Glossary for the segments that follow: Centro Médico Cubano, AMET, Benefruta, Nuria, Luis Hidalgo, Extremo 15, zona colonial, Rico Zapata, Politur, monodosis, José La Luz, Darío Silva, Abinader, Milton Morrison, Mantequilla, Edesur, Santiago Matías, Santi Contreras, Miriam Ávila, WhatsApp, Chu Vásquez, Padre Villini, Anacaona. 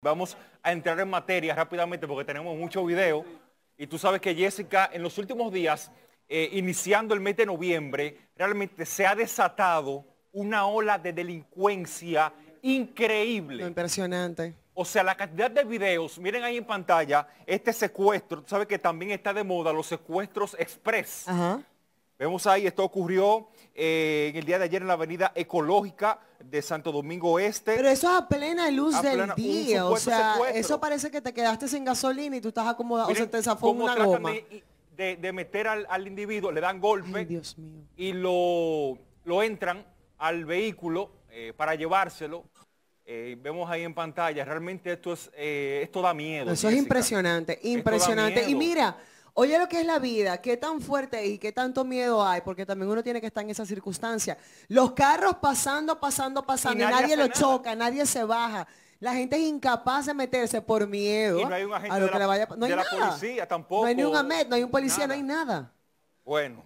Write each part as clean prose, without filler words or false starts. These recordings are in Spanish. Vamos a entrar en materia rápidamente porque tenemos mucho video y tú sabes que Jessica en los últimos días, iniciando el mes de noviembre, realmente se ha desatado una ola de delincuencia increíble. Impresionante. O sea, la cantidad de videos, miren ahí en pantalla, este secuestro, tú sabes que también está de moda, los secuestros express. Ajá. Vemos ahí, esto ocurrió en el día de ayer en la avenida Ecológica de Santo Domingo Este. Pero eso es a plena luz del día, o sea, eso parece que te quedaste sin gasolina y tú estás acomodado, o sea, te zafó una goma. De meter al individuo, le dan golpe. Ay, Dios mío. Y lo entran al vehículo para llevárselo. Vemos ahí en pantalla, realmente esto es esto da miedo. Eso es impresionante, impresionante. Y mira, oye lo que es la vida, qué tan fuerte y qué tanto miedo hay, porque también uno tiene que estar en esa circunstancia. Los carros pasando, y nadie lo choca, nadie se baja. La gente es incapaz de meterse por miedo. Y no hay un agente de la policía tampoco. No hay ni un AMET, no hay un policía, nada. No hay nada. Bueno,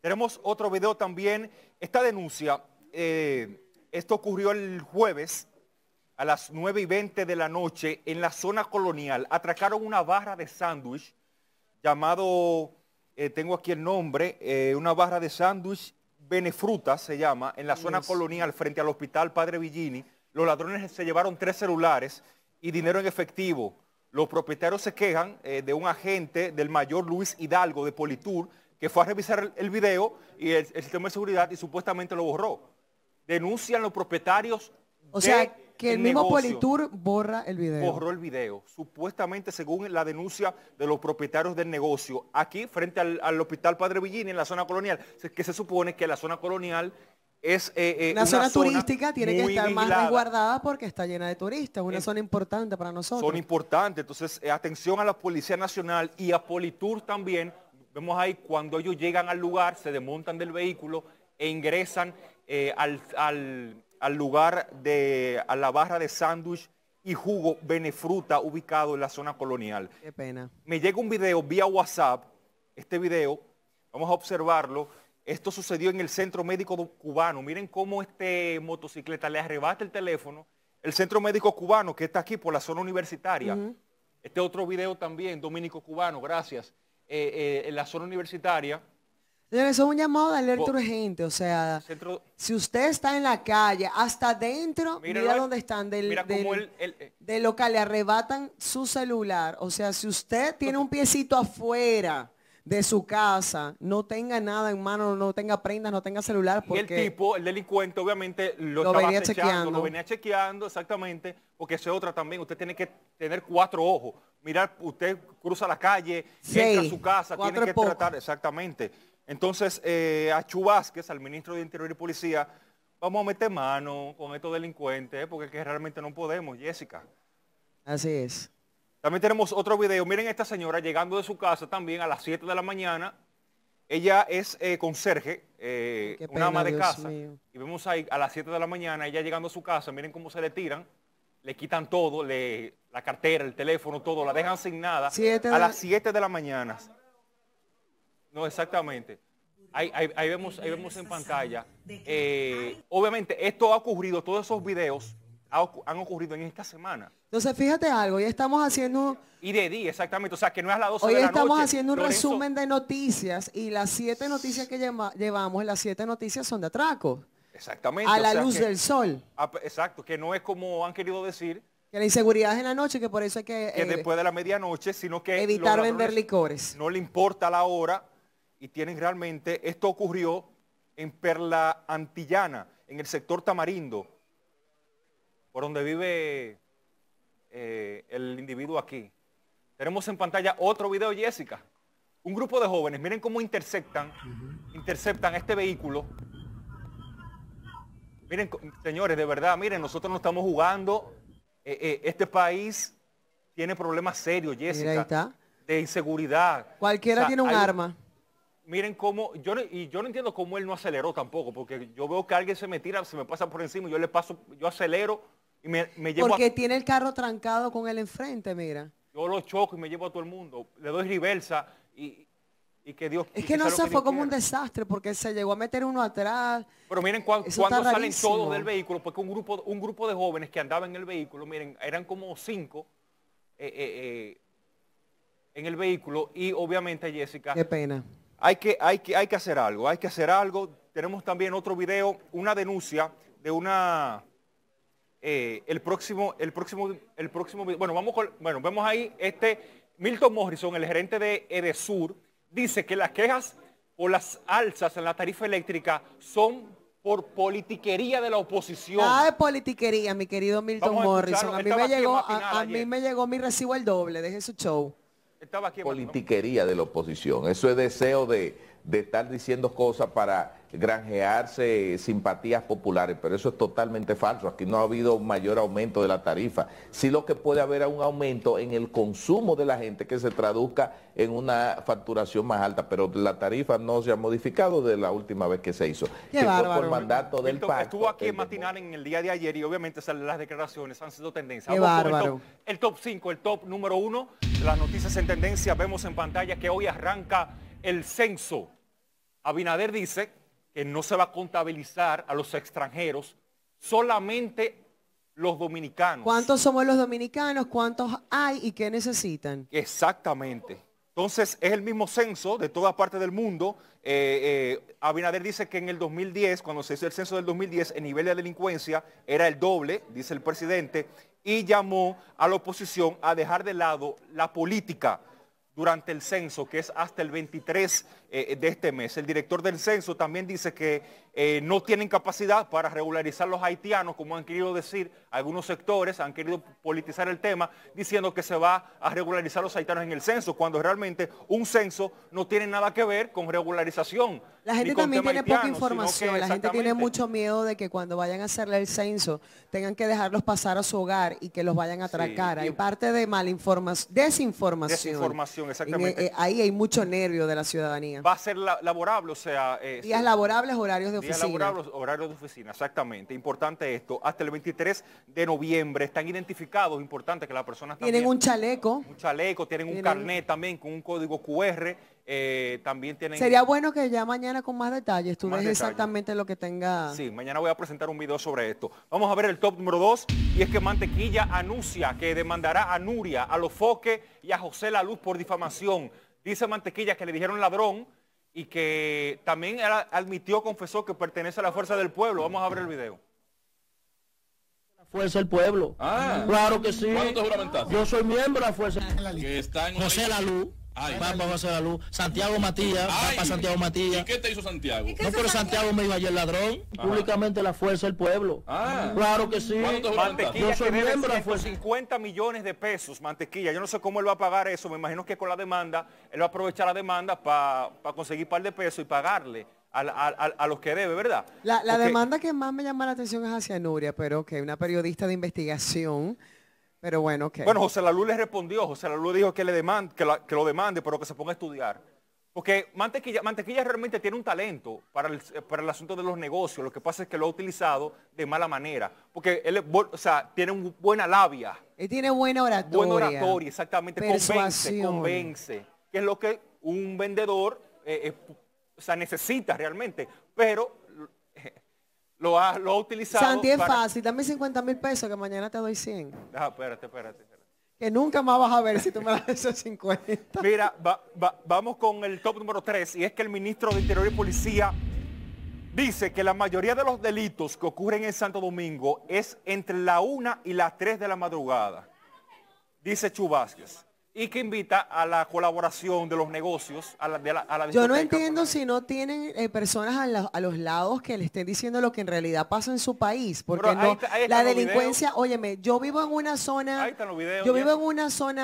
tenemos otro video también. Esta denuncia, esto ocurrió el jueves a las 9:20 de la noche en la zona colonial. Atracaron una barra de sándwich llamado, tengo aquí el nombre, una barra de sándwich Benefruta se llama, en la zona colonial frente al hospital Padre Villini. Los ladrones se llevaron 3 celulares y dinero en efectivo. Los propietarios se quejan de un agente del mayor Luis Hidalgo de Politur que fue a revisar el video y el sistema de seguridad y supuestamente lo borró. Denuncian los propietarios. O sea, que el mismo Politur borra el video. Borró el video, supuestamente según la denuncia de los propietarios del negocio. Aquí, frente al hospital Padre Villini, en la zona colonial, que se supone que la zona colonial es una zona turística, tiene que estar vigilada, más resguardada porque está llena de turistas, una zona importante para nosotros. Son importantes, entonces atención a la Policía Nacional y a Politur también. Vemos ahí cuando ellos llegan al lugar, se desmontan del vehículo e ingresan al lugar a la barra de sándwich y jugo Benefruta ubicado en la zona colonial. Qué pena. Me llega un video vía WhatsApp, este video, vamos a observarlo. Esto sucedió en el Centro Médico Cubano. Miren cómo este motocicleta le arrebata el teléfono. El Centro Médico Cubano, que está aquí por la zona universitaria. Este otro video también, Dominico Cubano, gracias. En la zona universitaria. Señores, eso es un llamado de alerta urgente. O sea, si usted está en la calle, hasta adentro, mira dónde están, de lo que le arrebatan su celular. O sea, si usted tiene un piecito afuera de su casa, no tenga nada en mano, no tenga prendas, no tenga celular, porque... Y el tipo, el delincuente, obviamente lo estaba venía chequeando. Lo venía chequeando, exactamente, porque eso es otra también. Usted tiene que tener 4 ojos. Mirar, usted cruza la calle, entra a su casa, tiene que tratar... Exactamente. Entonces, a Chu Vásquez, al ministro de Interior y Policía, vamos a meter mano con estos delincuentes, porque es que realmente no podemos, Jessica. Así es. También tenemos otro video. Miren a esta señora llegando de su casa también a las 7 de la mañana. Ella es conserje, una ama de casa. Y vemos ahí a las 7 de la mañana ella llegando a su casa. Miren cómo se le tiran. Le quitan todo, la cartera, el teléfono, todo. La dejan sin nada a las 7 de la mañana. No, exactamente. Ahí vemos en pantalla. Obviamente esto ha ocurrido, todos esos videos han ocurrido en esta semana. Entonces, fíjate algo, hoy estamos haciendo... Y de día, exactamente, o sea, que no es a las 12 de la noche. Hoy estamos haciendo un resumen de noticias y las 7 noticias que llevamos, las 7 noticias son de atraco. Exactamente. A la luz del sol. Exacto, que no es como han querido decir... Que la inseguridad es en la noche, que por eso hay que... Que después de la medianoche, sino que... Evitar vender licores. No le importa la hora y tienen realmente... Esto ocurrió en Perla Antillana, en el sector Tamarindo, por donde vive el individuo aquí. Tenemos en pantalla otro video, Jessica. Un grupo de jóvenes, miren cómo interceptan este vehículo. Miren, señores, de verdad, miren, nosotros no estamos jugando. Este país tiene problemas serios, Jessica, mira, de inseguridad. Cualquiera, o sea, tiene un arma. Miren cómo, yo no entiendo cómo él no aceleró tampoco, porque yo veo que alguien se me tira, se me pasa por encima, yo acelero y me llevo. Porque tiene el carro trancado con él enfrente, mira. Yo lo choco y me llevo a todo el mundo, le doy reversa y Y que Dios, es que no se fue como un desastre, porque se llegó a meter uno atrás. Pero miren cuando salen todos del vehículo, porque un grupo de jóvenes que andaban en el vehículo, miren, eran como 5 en el vehículo. Y obviamente, Jessica, qué pena. Hay que hacer algo, hay que hacer algo. Tenemos también otro video, una denuncia de una... Bueno, vemos ahí Milton Morrison, el gerente de Edesur, dice que las quejas por las alzas en la tarifa eléctrica son por politiquería de la oposición. Ah, de politiquería, mi querido Milton Morrison. A mí me llegó mi recibo el doble, deje su show. Politiquería de la oposición. Eso es deseo de estar diciendo cosas para granjearse simpatías populares, pero eso es totalmente falso. Aquí no ha habido mayor aumento de la tarifa, sí lo que puede haber es un aumento en el consumo de la gente que se traduzca en una facturación más alta, pero la tarifa no se ha modificado de la última vez que se hizo. Que fue por mandato del pacto. Estuvo aquí en matinal en el día de ayer y obviamente las declaraciones han sido tendencia. El top 5, el top número 1, las noticias en tendencia. Vemos en pantalla que hoy arranca el censo. Abinader dice que no se va a contabilizar a los extranjeros, solamente los dominicanos. ¿Cuántos somos los dominicanos? ¿Cuántos hay y qué necesitan? Exactamente. Entonces, es el mismo censo de toda parte del mundo. Abinader dice que en el 2010, cuando se hizo el censo del 2010, el nivel de delincuencia era el doble, dice el presidente, y llamó a la oposición a dejar de lado la política durante el censo, que es hasta el 23 de este mes. El director del censo también dice que no tienen capacidad para regularizar los haitianos, como han querido decir algunos sectores, han querido politizar el tema, diciendo que se va a regularizar los haitianos en el censo, cuando realmente un censo no tiene nada que ver con regularización. La gente también tiene poca información, la gente tiene mucho miedo de que cuando vayan a hacerle el censo tengan que dejarlos pasar a su hogar y que los vayan a atracar. Sí, hay parte de malinformación, desinformación. Exactamente. Ahí hay mucho nervio de la ciudadanía. Va a ser laborable, o sea... días laborables, horarios de oficina. Días laborables, horarios de oficina, exactamente. Importante esto. Hasta el 23 de noviembre están identificados. Importante que las personas también... Tienen un chaleco. Un chaleco, tienen un carnet también con un código QR. También tienen... Sería bueno que ya mañana con más detalles tú des exactamente lo que tenga... Sí, mañana voy a presentar un video sobre esto. Vamos a ver el top número 2. Y es que Mantequilla anuncia que demandará a Nuria, a Los Foques y a José La Luz por difamación. Dice Mantequilla que le dijeron ladrón y que también admitió, confesó que pertenece a la Fuerza del Pueblo. Vamos a ver el video. La Fuerza del Pueblo. Ah, claro que sí. ¿Cuándo te juramentaste? Yo soy miembro de la Fuerza. Que está en José La Luz. Va para José La Luz. Santiago Matías. Va para Santiago Matías. ¿Y qué te hizo Santiago? No, pero Santiago me dijo ayer ladrón. Ajá. Públicamente la Fuerza del Pueblo. Ah, claro que sí. Mantequilla, yo soy miembro de la Fuerza. 50 millones de pesos, Mantequilla. Yo no sé cómo él va a pagar eso. Me imagino que con la demanda, él va a aprovechar la demanda para conseguir par de pesos y pagarle a los que debe, ¿verdad? La demanda que más me llama la atención es hacia Nuria, pero que una periodista de investigación... Pero bueno, ok. Bueno, José La Luz le respondió. José La Luz dijo que lo demande, pero que se ponga a estudiar. Porque Mantequilla realmente tiene un talento para el asunto de los negocios. Lo que pasa es que lo ha utilizado de mala manera. Porque él, o sea, tiene una buena labia. Él tiene buena oratoria. Buena oratoria, exactamente. Persuasión. Convence. Que es lo que un vendedor o sea, necesita realmente. Pero... Lo ha utilizado. Santi, es fácil, dame 50 mil pesos que mañana te doy 100. Ah, espérate. Que nunca más vas a ver si tú me das esos 50. Mira, vamos con el top número 3, y es que el ministro de Interior y Policía dice que la mayoría de los delitos que ocurren en Santo Domingo es entre la 1 y las 3 de la madrugada, dice Chu Vásquez, y que invita a la colaboración de los negocios, a la Yo no entiendo si no tienen personas a los lados que le estén diciendo lo que en realidad pasa en su país, porque la delincuencia, óyeme, yo vivo en una zona,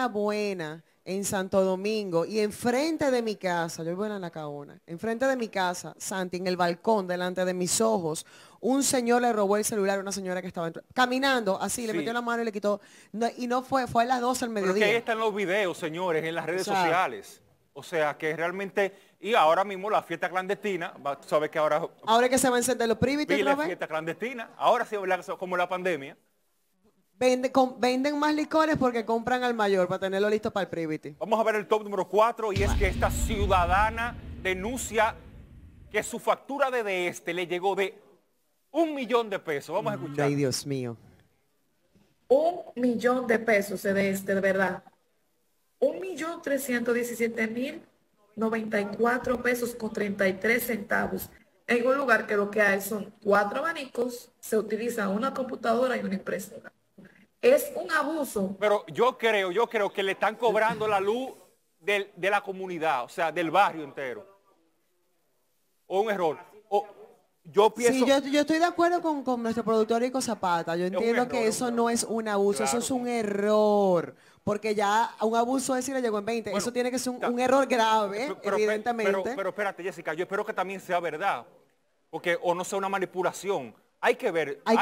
buena en Santo Domingo, y enfrente de mi casa, yo vivo en Anacaona, enfrente de mi casa, Santi, en el balcón, delante de mis ojos, un señor le robó el celular a una señora que estaba caminando, así, sí. Le metió la mano y le quitó, fue a las 12 del mediodía. Pero es que ahí están los videos, señores, en las redes sociales. O sea, que realmente, y ahora mismo la fiesta clandestina, ¿sabes que ahora? Ahora que se va a encender los privites, la fiesta clandestina, ahora sí, como la pandemia. Venden más licores porque compran al mayor para tenerlo listo para el privity. Vamos a ver el top número 4 y es que esta ciudadana denuncia que su factura de este le llegó de 1 millón de pesos. Vamos a escuchar. Ay, Dios mío. 1 millón de pesos de este, de verdad. 1.317.094 pesos con 33 centavos. En un lugar que lo que hay son 4 abanicos, se utiliza una computadora y una impresora. Es un abuso. Pero yo creo que le están cobrando la luz de la comunidad, o sea, del barrio entero. O un error. O, yo pienso... Sí, yo estoy de acuerdo con nuestro productor Rico Zapata. Yo entiendo que eso no es un abuso, claro, eso es un error. Porque ya un abuso es si le llegó en 20. Bueno, eso tiene que ser un error grave, evidentemente. Pero espérate, Jessica, yo espero que también sea verdad. Porque o no sea una manipulación. Hay que ver. Hay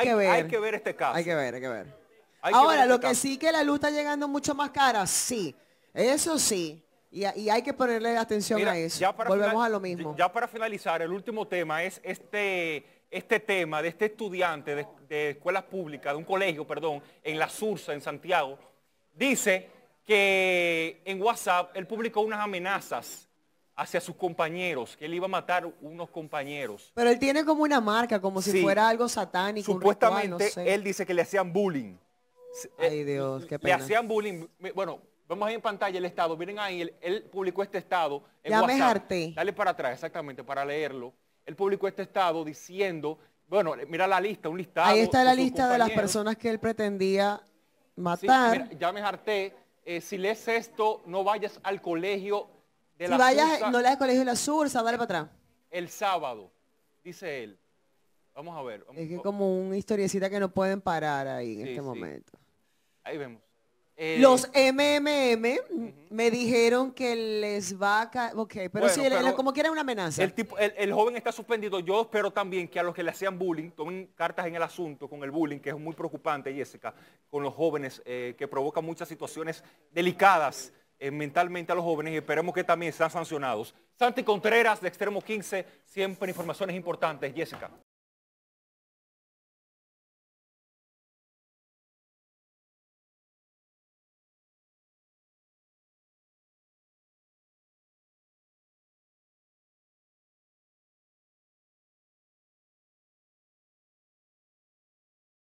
que ver este caso. Hay que ver. Ahora, lo que sí que la luz está llegando mucho más cara, sí. Eso sí. Y hay que ponerle atención a eso. Volvemos a lo mismo. Ya para finalizar, el último tema es este tema de este estudiante de escuelas públicas, de un colegio, perdón, en La Sursa, en Santiago. Dice que en WhatsApp él publicó unas amenazas hacia sus compañeros, que él iba a matar unos compañeros. Pero él tiene como una marca, como si fuera algo satánico. Supuestamente un ritual, no sé. Él dice que le hacían bullying. Ay, Dios, qué pena. Le hacían bullying. Bueno, vemos ahí en pantalla el estado. Miren ahí, él publicó este estado en WhatsApp. Ya me harté. Dale para atrás, exactamente, para leerlo. Él publicó este estado diciendo, bueno, mira la lista, un listado. Ahí está la lista de las personas que él pretendía matar. Sí, mira, ya me harté. Si lees esto, no vayas al colegio de La Sursa. No leas al colegio de La Sursa, dale para atrás. El sábado, dice él. Vamos a ver. Es que como una historiecita que no pueden parar ahí en este momento. Ahí vemos. Los me dijeron que les va a caer. Ok, pero bueno, sí, pero como quiera una amenaza. El joven está suspendido. Yo espero también que a los que le hacían bullying tomen cartas en el asunto con el bullying, que es muy preocupante, Jessica, con los jóvenes, que provoca muchas situaciones delicadas mentalmente a los jóvenes, y esperemos que también sean sancionados. Santi Contreras, de Extremo 15, siempre informaciones importantes, Jessica.